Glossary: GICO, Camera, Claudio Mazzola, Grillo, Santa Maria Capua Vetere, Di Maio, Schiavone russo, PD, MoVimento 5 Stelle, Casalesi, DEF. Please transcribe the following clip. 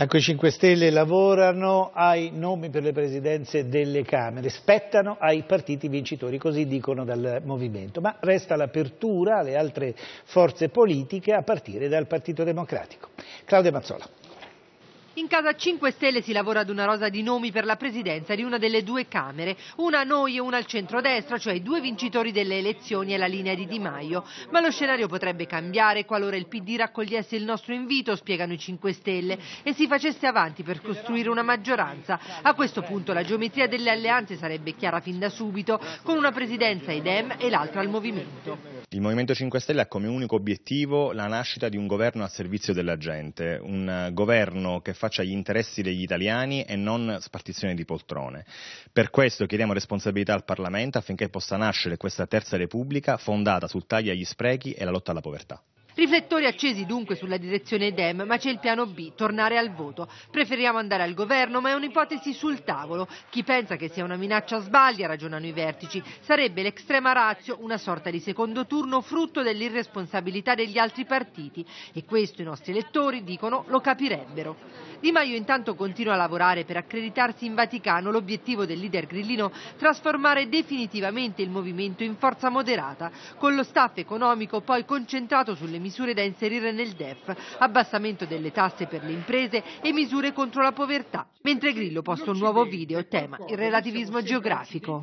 Anche i 5 Stelle lavorano ai nomi per le presidenze delle Camere, spettano ai partiti vincitori, così dicono dal Movimento, ma resta l'apertura alle altre forze politiche a partire dal Partito Democratico. Claudio Mazzola. In casa 5 Stelle si lavora ad una rosa di nomi per la presidenza di una delle due Camere, una a noi e una al centrodestra, cioè i due vincitori delle elezioni e la linea di Di Maio. Ma lo scenario potrebbe cambiare qualora il PD raccogliesse il nostro invito, spiegano i 5 Stelle, e si facesse avanti per costruire una maggioranza. A questo punto la geometria delle alleanze sarebbe chiara fin da subito, con una presidenza ai Dem e l'altra al Movimento. Il Movimento 5 Stelle ha come unico obiettivo la nascita di un governo al servizio della gente, un governo che faccia gli interessi degli italiani e non spartizione di poltrone. Per questo chiediamo responsabilità al Parlamento affinché possa nascere questa terza repubblica fondata sul taglio agli sprechi e la lotta alla povertà. Riflettori accesi dunque sulla direzione Dem, ma c'è il piano B, tornare al voto. Preferiamo andare al governo, ma è un'ipotesi sul tavolo. Chi pensa che sia una minaccia sbaglia, ragionano i vertici. Sarebbe l'extrema ratio, una sorta di secondo turno frutto dell'irresponsabilità degli altri partiti. E questo i nostri elettori, dicono, lo capirebbero. Di Maio intanto continua a lavorare per accreditarsi in Vaticano, l'obiettivo del leader grillino, trasformare definitivamente il movimento in forza moderata, con lo staff economico poi concentrato sulle misure da inserire nel DEF, abbassamento delle tasse per le imprese e misure contro la povertà, mentre Grillo posta un nuovo video, tema il relativismo geografico.